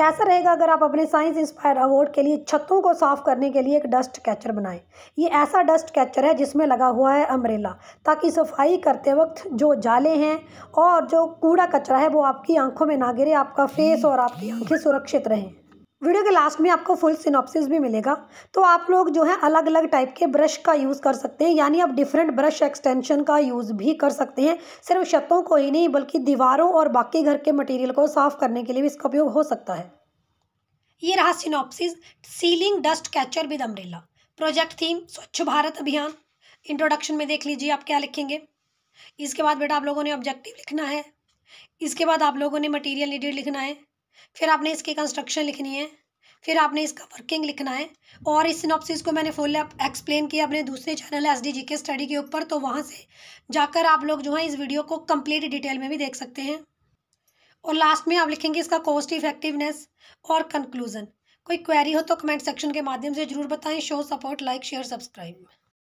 कैसा रहेगा अगर आप अपने साइंस इंस्पायर अवार्ड के लिए छतों को साफ़ करने के लिए एक डस्ट कैचर बनाएं। ये ऐसा डस्ट कैचर है जिसमें लगा हुआ है अम्ब्रेला, ताकि सफाई करते वक्त जो जाले हैं और जो कूड़ा कचरा है वो आपकी आंखों में ना गिरे, आपका फेस और आपकी आंखें सुरक्षित रहें। वीडियो के लास्ट में आपको फुल सिनॉप्सिस भी मिलेगा। तो आप लोग जो है अलग अलग टाइप के ब्रश का यूज़ कर सकते हैं, यानी आप डिफरेंट ब्रश एक्सटेंशन का यूज़ भी कर सकते हैं। सिर्फ छतों को ही नहीं बल्कि दीवारों और बाकी घर के मटेरियल को साफ़ करने के लिए भी इसका उपयोग हो सकता है। ये रहा synopsis. Ceiling dust catcher with umbrella, project theme Swachh Bharat अभियान। इंट्रोडक्शन में देख लीजिए आप क्या लिखेंगे। इसके बाद बेटा आप लोगों ने ऑब्जेक्टिव लिखना है, इसके बाद आप लोगों ने मटेरियल नीडेड लिखना है, फिर आपने इसकी कंस्ट्रक्शन लिखनी है, फिर आपने इसका वर्किंग लिखना है। और इस सिनॉप्सिस को मैंने फुल एक्सप्लेन किया अपने दूसरे चैनल SDG के स्टडी के ऊपर, तो वहाँ से जाकर आप लोग जो है इस वीडियो को कंप्लीट डिटेल में भी देख सकते हैं। और लास्ट में आप लिखेंगे इसका कॉस्ट इफेक्टिवनेस और कंक्लूजन। कोई क्वेरी हो तो कमेंट सेक्शन के माध्यम से ज़रूर बताएँ। Show support, like, share, subscribe.